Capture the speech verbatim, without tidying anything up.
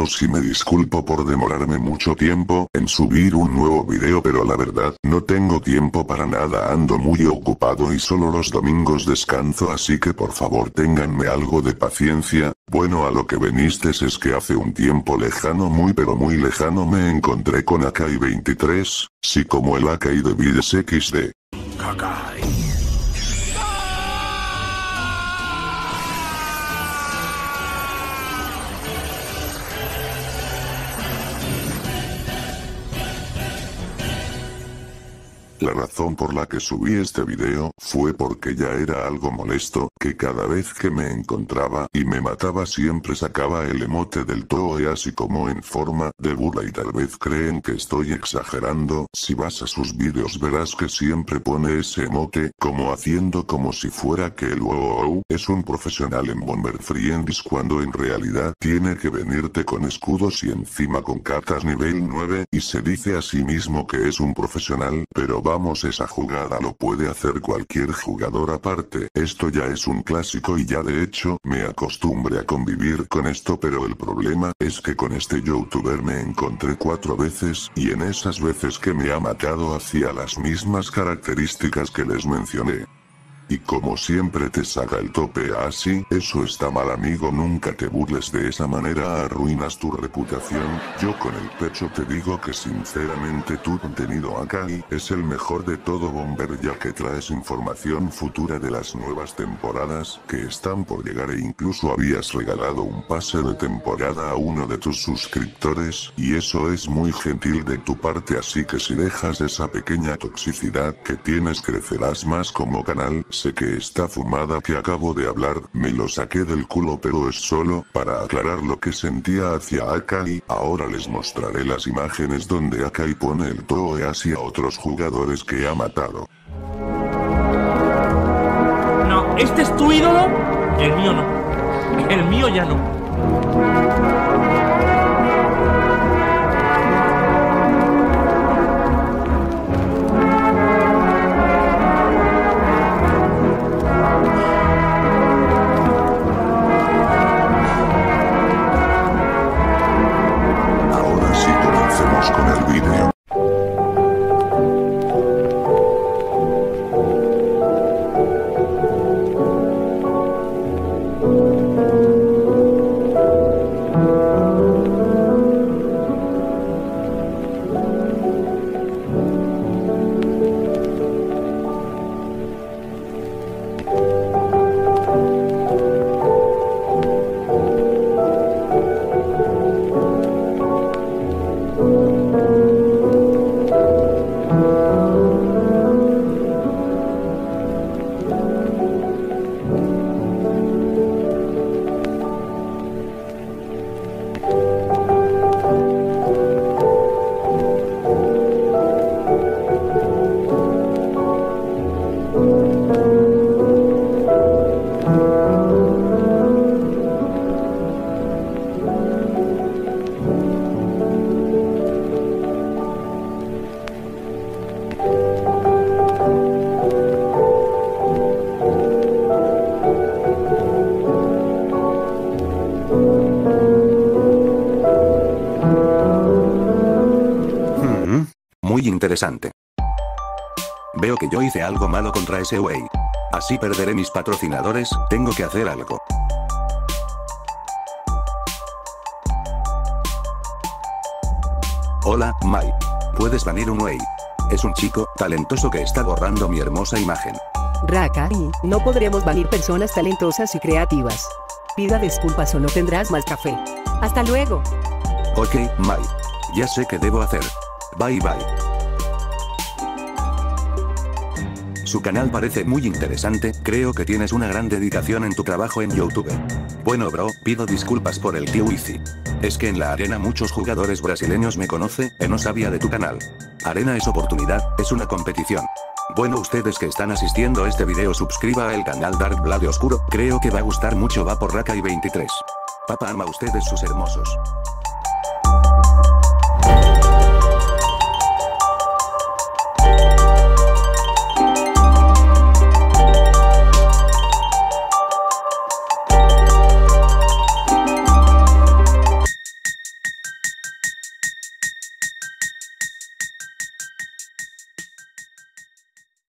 todos y me disculpo por demorarme mucho tiempo en subir un nuevo video, pero la verdad no tengo tiempo para nada, ando muy ocupado y solo los domingos descanso, así que por favor ténganme algo de paciencia. Bueno, a lo que veniste es que hace un tiempo lejano, muy pero muy lejano, me encontré con Hakai veintitrés, sí, como el Hakai de Vides equis de. Hakai. La razón por la que subí este video fue porque ya era algo molesto que cada vez que me encontraba y me mataba siempre sacaba el emote del toe así como en forma de burla, y tal vez creen que estoy exagerando. Si vas a sus vídeos verás que siempre pone ese emote como haciendo como si fuera que el wow es un profesional en Bomber Friends, cuando en realidad tiene que venirte con escudos y encima con katas nivel nueve y se dice a sí mismo que es un profesional, pero va Vamos, esa jugada lo puede hacer cualquier jugador. Aparte, esto ya es un clásico y ya de hecho me acostumbré a convivir con esto, pero el problema es que con este youtuber me encontré cuatro veces y en esas veces que me ha matado hacía las mismas características que les mencioné. Y como siempre te saca el tope así, eso está mal amigo, nunca te burles de esa manera, arruinas tu reputación. Yo con el pecho te digo que sinceramente tu contenido acá es el mejor de todo Bomber, ya que traes información futura de las nuevas temporadas que están por llegar e incluso habías regalado un pase de temporada a uno de tus suscriptores y eso es muy gentil de tu parte, así que si dejas esa pequeña toxicidad que tienes crecerás más como canal. Sé que esta fumada que acabo de hablar me lo saqué del culo, pero es solo para aclarar lo que sentía hacia Hakai. Ahora les mostraré las imágenes donde Hakai pone el toe hacia otros jugadores que ha matado. No, ¿este es tu ídolo? El mío no. El mío ya no. Interesante. Veo que yo hice algo malo contra ese wey. Así perderé mis patrocinadores, tengo que hacer algo. Hola, Mai. Puedes banir un wey. Es un chico talentoso que está borrando mi hermosa imagen. Hakai, no podremos banir personas talentosas y creativas. Pida disculpas o no tendrás más café. Hasta luego. Ok, Mai. Ya sé qué debo hacer. Bye bye. Su canal parece muy interesante, creo que tienes una gran dedicación en tu trabajo en YouTube. Bueno bro, pido disculpas por el Q I C I. Es que en la arena muchos jugadores brasileños me conocen, y no sabía de tu canal. Arena es oportunidad, es una competición. Bueno, ustedes que están asistiendo a este video suscriba al canal Dark Blade Oscuro, creo que va a gustar mucho, va por Hakai veintitrés. Papá ama a ustedes sus hermosos.